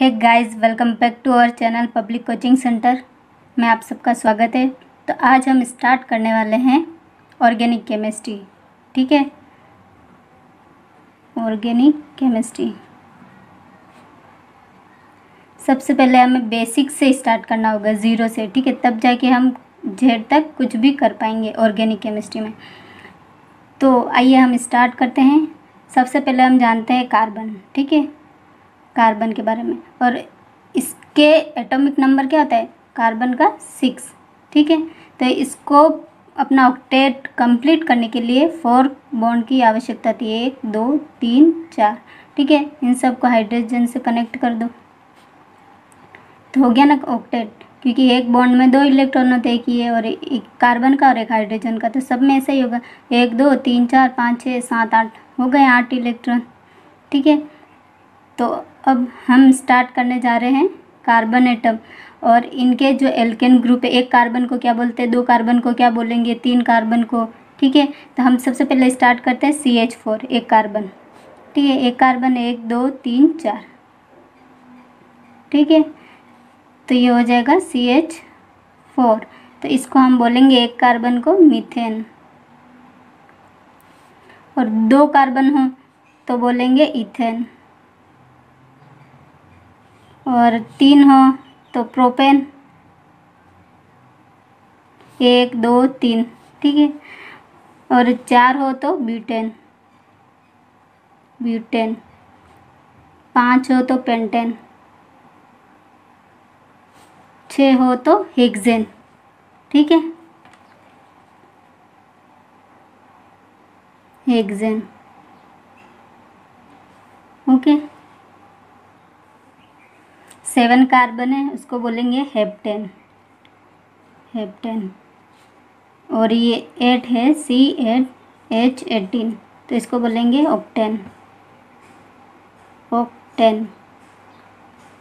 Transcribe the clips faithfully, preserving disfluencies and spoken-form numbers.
Hey guys, welcome back to our channel public coaching centre में आप सबका स्वागत है। तो आज हम स्टार्ट करने वाले हैं ऑर्गेनिक केमिस्ट्री। ठीक है, ऑर्गेनिक केमिस्ट्री सबसे पहले हमें बेसिक से स्टार्ट करना होगा, ज़ीरो से। ठीक है, तब जाके हम जेड तक कुछ भी कर पाएंगे ऑर्गेनिक केमिस्ट्री में। तो आइए हम स्टार्ट करते हैं। सबसे पहले हम जानते हैं कार्बन। ठीक है, कार्बन के बारे में, और इसके एटॉमिक नंबर क्या होता है? कार्बन का सिक्स। ठीक है, तो इसको अपना ऑक्टेट कंप्लीट करने के लिए फोर बॉन्ड की आवश्यकता थी, एक दो तीन चार। ठीक है, इन सब को हाइड्रोजन से कनेक्ट कर दो तो हो गया ना ऑक्टेट, क्योंकि एक बॉन्ड में दो इलेक्ट्रॉन होते हैं कि ये, और एक कार्बन का और एक हाइड्रोजन का, तो सब में ऐसा ही होगा। एक दो तीन चार पाँच छः सात आठ हो गए, आठ इलेक्ट्रॉन। ठीक है, तो अब हम स्टार्ट करने जा रहे हैं कार्बन एटम और इनके जो एल्केन ग्रुप है। एक कार्बन को क्या बोलते हैं, दो कार्बन को क्या बोलेंगे, तीन कार्बन को। ठीक है, तो हम सबसे पहले स्टार्ट करते हैं सी एच फोर, एक कार्बन। ठीक है, एक कार्बन, एक दो तीन चार। ठीक है, तो ये हो जाएगा सी एच फोर। तो इसको हम बोलेंगे एक कार्बन को मीथेन, और दो कार्बन हो तो बोलेंगे ईथेन, और तीन हो तो प्रोपेन। एक दो तीन, ठीक है, और चार हो तो ब्यूटेन, ब्यूटेन, पाँच हो तो पेंटेन, छः हो तो हेक्सेन। ठीक है, हेक्सेन। ओके, सेवन कार्बन है, उसको बोलेंगे हेप्टेन, हेप्टेन, और ये एट है, सी एट एच एटीन, तो इसको बोलेंगे ऑक्टेन, ऑक्टेन।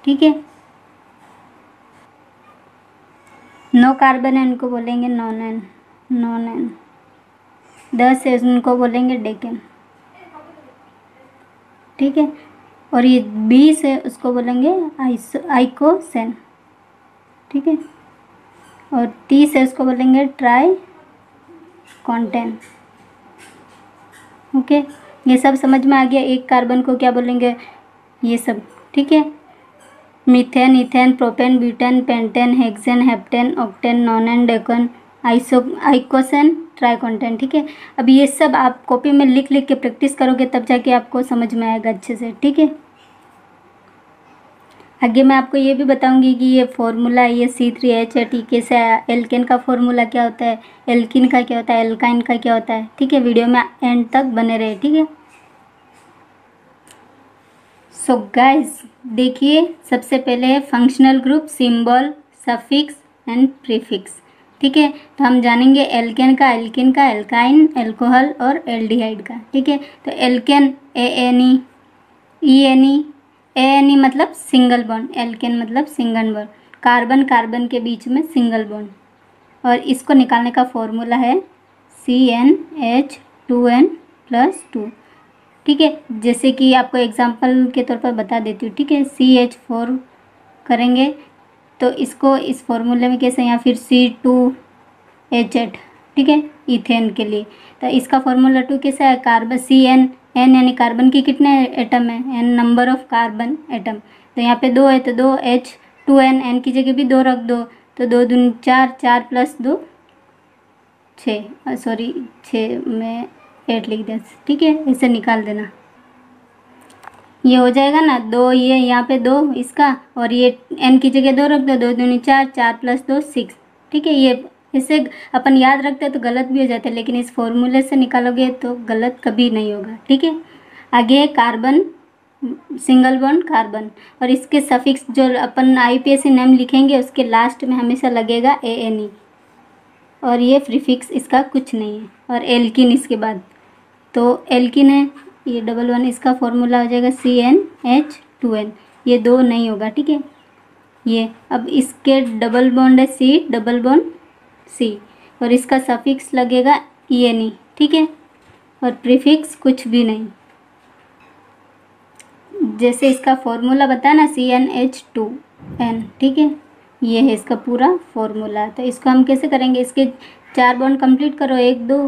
ठीक है, नौ कार्बन है, उनको बोलेंगे नॉनेन, नॉनेन। दस है, उनको बोलेंगे डेकेन। ठीक है, और ये बीस है, उसको बोलेंगे आइकोसेन। ठीक है, और तीस है, उसको बोलेंगे ट्राई कॉन्टेन। ओके, ये सब समझ में आ गया। एक कार्बन को क्या बोलेंगे, ये सब। ठीक है, methane, ethane, propane, butane, pentane, hexane, heptane, octane, nonane, decane, iso icosane, triacontane. ठीक है, अब ये सब आप कॉपी में लिख लिख के प्रैक्टिस करोगे तब जाके आपको समझ में आएगा अच्छे से। ठीक है, आगे मैं आपको ये भी बताऊंगी कि ये फॉर्मूला, ये C three H eight E कैसे आया, एल्केन का फॉर्मूला क्या होता है, एल्किन का क्या होता है, एल्काइन का क्या होता है। ठीक है, वीडियो में एंड तक बने रहे। ठीक है, सो गाइस देखिए, सबसे पहले है functional group, symbol, suffix and prefix. ठीक है, तो हम जानेंगे एल्केन का, एल्किन का, एल्काइन, एल्कोहल और एल्डिहाइड का। ठीक है, तो alkane, A N E, E N E, A N E मतलब सिंगल बॉन्ड, एल्केन मतलब सिंगल बॉन्ड, कार्बन कार्बन के बीच में सिंगल बॉन्ड, और इसको निकालने का फॉर्मूला है C N H two N plus two. ठीक है, जैसे कि आपको एग्जाम्पल के तौर पर बता देती हूँ। ठीक है, सी एच फोर करेंगे तो इसको इस फॉर्मूले में कैसे, या फिर सी टू एच एट। ठीक है, इथेन के लिए तो इसका फॉर्मूला टू कैसा है, कार्बन, सी एन, एन यानी कार्बन की कितने एटम है, N number of carbon atom, तो यहाँ पे दो है तो दो, एच टू एन, एन की जगह भी दो रख दो तो दो दून चार, चार प्लस दो छः, सॉरी छः में एट लिख दें। ठीक है, ऐसे निकाल देना, ये हो जाएगा ना दो, ये यहाँ पे दो इसका, और ये एन की जगह दो रख दो, दो दूनी चार, चार प्लस दो सिक्स। ठीक है, ये इसे अपन याद रखते हैं तो गलत भी हो जाता है, लेकिन इस फॉर्मूले से निकालोगे तो गलत कभी नहीं होगा। ठीक है, आगे कार्बन, सिंगल बॉन्ड कार्बन, और इसके सफिक्स जो अपन आईयूपीएसी नेम लिखेंगे उसके लास्ट में हमेशा लगेगा ए एन ई, और ये प्रीफिक्स इसका कुछ नहीं है, और एल्किन इसके बाद, तो एल्किन है ये डबल वन, इसका फॉर्मूला हो जाएगा C N H two N, ये दो नहीं होगा। ठीक है, ये अब इसके डबल बॉन्ड है सी डबल बॉन्ड सी, और इसका सफिक्स लगेगा ई एन ई। ठीक है, और प्रीफिक्स कुछ भी नहीं, जैसे इसका फॉर्मूला बताना C N H two N, ठीक है, ये है इसका पूरा फॉर्मूला। तो इसको हम कैसे करेंगे, इसके चार बॉन्ड कंप्लीट करो, एक दो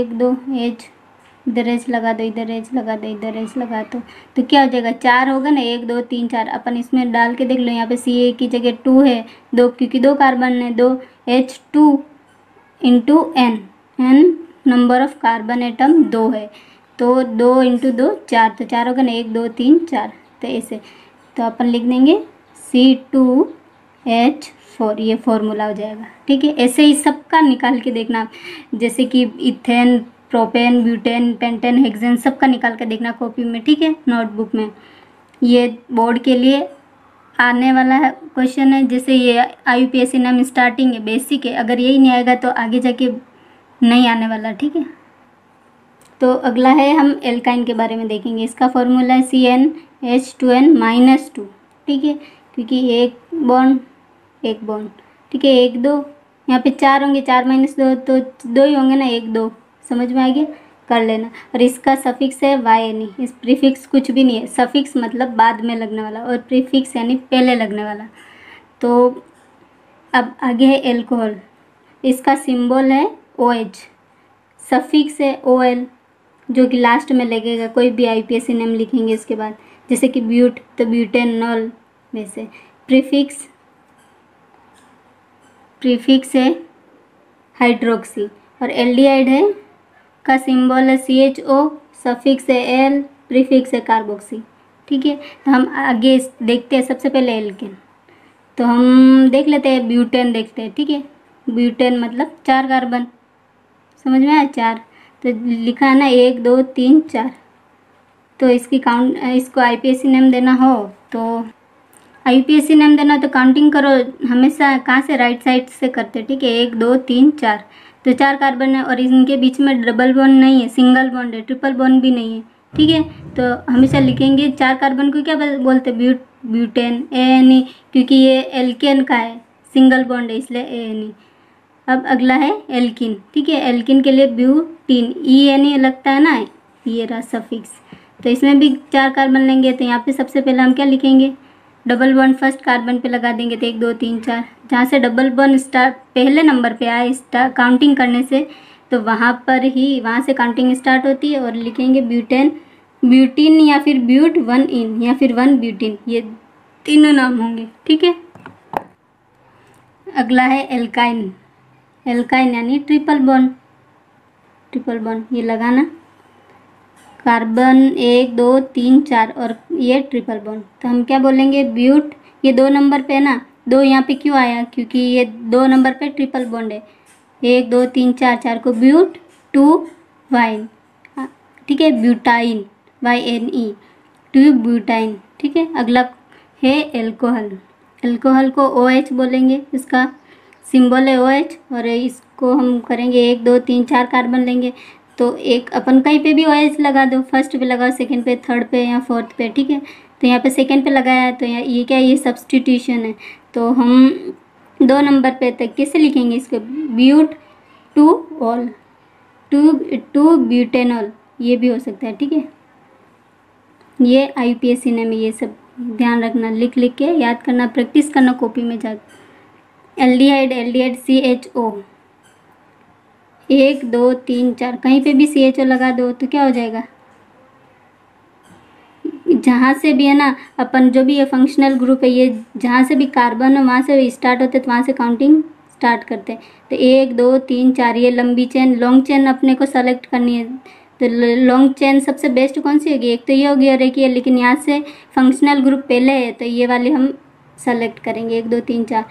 एक दो एच, इधर एच लगा दो, इधर एच लगा दो, इधर एच लगा दो, तो क्या हो जाएगा, चार होगा ना, एक दो तीन चार। अपन इसमें डाल के देख लो, यहाँ पे सी ए की जगह टू है, दो क्योंकि दो कार्बन है, दो H two into N, N number of carbon atom दो है, तो दो इंटू दो चार, तो चार होगा ना, एक दो तीन चार। तो ऐसे तो अपन लिख देंगे सी टू एच फोर, ये फॉर्मूला हो जाएगा, ठीक है। ऐसे ही सबका निकाल के देखना, जैसे कि ethane, propane, butane, pentane, hexane, सबका निकाल के देखना कॉपी में, ठीक है, नोटबुक में। ये बोर्ड के लिए आने वाला क्वेश्चन है, जैसे ये I U P S C नाम स्टार्टिंग है, बेसिक है, अगर यही नहीं आएगा तो आगे जाके नहीं आने वाला, ठीक है। तो अगला है, हम एल्काइन के बारे में देखेंगे। इसका फॉर्मूला है C N H two N minus two, ठीक है, क्योंकि एक बॉन्ड एक बॉन्ड, ठीक है, एक दो, यहाँ पे चार होंगे, चार माइनस दो तो दो ही होंगे ना, एक दो, समझ में आ गया, कर लेना। और इसका सफिक्स है वाई, यानी इस प्रीफिक्स कुछ भी नहीं है, सफिक्स मतलब बाद में लगने वाला और प्रीफिक्स यानी पहले लगने वाला। तो अब आगे है एल्कोहल, इसका सिंबल है ओ एच, सफिक्स है ओ एल जो कि लास्ट में लगेगा, कोई भी I P S C name लिखेंगे इसके बाद, जैसे कि ब्यूट तो ब्यूटेनॉल, वैसे प्रीफिक्स प्रीफिक्स है हाइड्रोक्सी, और एल्डिहाइड है का सिंबल है सी एच ओ, सफिक्स है एल, प्रीफिक्स है कार्बोक्सी, ठीक है। तो हम आगे देखते हैं, सबसे पहले एल्केन, तो हम देख लेते हैं ब्यूटेन देखते हैं, ठीक है, ब्यूटेन मतलब चार कार्बन, समझ में आया, चार, तो लिखा है ना एक दो तीन चार। तो इसकी काउंट, इसको I P S C name देना हो तो I P S C name देना तो काउंटिंग करो, हमेशा कहाँ से, राइट साइड से करते, ठीक है, एक दो तीन चार, तो चार कार्बन है और इनके बीच में डबल बॉन्ड नहीं है, सिंगल बॉन्ड है, ट्रिपल बॉन्ड भी नहीं है, ठीक है। तो हमेशा लिखेंगे चार कार्बन को क्या बोलते हैं, ब्यूट ब्यूटेन, ए एन ई, क्योंकि ये एल्केन का है, सिंगल बॉन्ड है इसलिए ए एन ई। अब अगला है एल्किन, ठीक है, एल्किन के लिए ब्यूटीन, ई एन ई लगता है ना, ये रहा सफिक्स, तो इसमें भी चार कार्बन लेंगे, तो यहाँ पे सबसे पहले हम क्या लिखेंगे, डबल बॉन्ड फर्स्ट कार्बन पे लगा देंगे, तो एक दो तीन चार, जहाँ से डबल बॉन्ड स्टार्ट पहले नंबर पे आए स्टार्ट काउंटिंग करने से, तो वहाँ पर ही, वहाँ से काउंटिंग स्टार्ट होती है। और लिखेंगे ब्यूटेन, ब्यूटीन या फिर ब्यूट वन इन या फिर वन ब्यूटीन, ये तीनों नाम होंगे, ठीक है। अगला है एल्काइन, एल्काइन यानी ट्रिपल बॉन्ड, ट्रिपल बॉन्ड ये लगाना, कार्बन एक दो तीन चार और ये ट्रिपल बॉन्ड, तो हम क्या बोलेंगे, ब्यूट, ये दो नंबर पे ना, दो यहाँ पे क्यों आया, क्योंकि ये दो नंबर पे ट्रिपल बॉन्ड है, एक दो तीन चार, चार को ब्यूट टू वाइन, ठीक है, butyne, Y N E two butyne, ठीक है। अगला है एल्कोहल, एल्कोहल को ओ एच बोलेंगे, इसका सिंबल है ओ एच, और इसको हम करेंगे एक दो तीन चार कार्बन लेंगे, तो एक अपन कहीं पे भी ओ एच लगा दो, फर्स्ट पे लगाओ, सेकंड पे, थर्ड पे या फोर्थ पे, ठीक है। तो यहाँ पे सेकंड पे लगाया है, तो ये क्या, ये सब्सटीट्यूशन है, तो हम दो नंबर पे तक कैसे लिखेंगे इसको, but two ol two two butanol, ये भी हो सकता है, ठीक है, ये I P S C name, ये सब ध्यान रखना, लिख लिख के याद करना, प्रैक्टिस करना कॉपी में जा। Aldehyde, aldehyde C H O, एक दो तीन चार, कहीं पे भी सी एच ओ लगा दो तो क्या हो जाएगा, जहाँ से भी है ना, अपन जो भी ये फंक्शनल ग्रुप है, ये जहाँ से भी कार्बन हो वहाँ से स्टार्ट होते, तो वहाँ से काउंटिंग स्टार्ट करते हैं। तो एक दो तीन चार, ये लंबी चेन, लॉन्ग चेन अपने को सेलेक्ट करनी है, तो लॉन्ग चेन सबसे बेस्ट कौन सी होगी, एक तो ये होगी और एक ये, लेकिन यहाँ से फंक्शनल ग्रुप पहले है तो ये वाली हम सेलेक्ट करेंगे, एक दो तीन चार।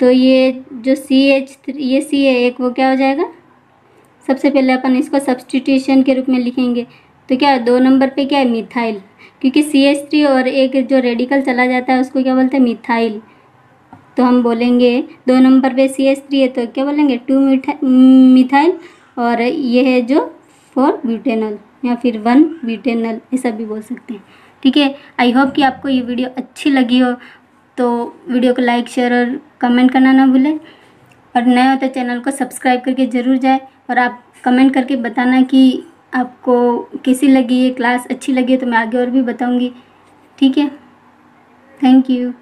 तो ये जो सी एच, ये सी है एक, वो क्या हो जाएगा, सबसे पहले अपन इसको सब्सटीट्यूशन के रूप में लिखेंगे, तो क्या दो नंबर पे क्या है, मिथाइल, क्योंकि सी एच थ्री और एक जो रेडिकल चला जाता है उसको क्या बोलते हैं, मिथाइल, तो हम बोलेंगे दो नंबर पे सी एच थ्री है तो क्या बोलेंगे, टू मिथाइल, और ये है जो फोर ब्यूटेनॉल या फिर वन ब्यूटेनॉल, ऐसा भी बोल सकते हैं, ठीक है। आई होप कि आपको ये वीडियो अच्छी लगी हो, तो वीडियो को लाइक, शेयर और कमेंट करना ना भूलें, और नए हो तो चैनल को सब्सक्राइब करके ज़रूर जाए, और आप कमेंट करके बताना कि आपको कैसी लगी ये क्लास, अच्छी लगी तो मैं आगे और भी बताऊंगी। ठीक है, थैंक यू।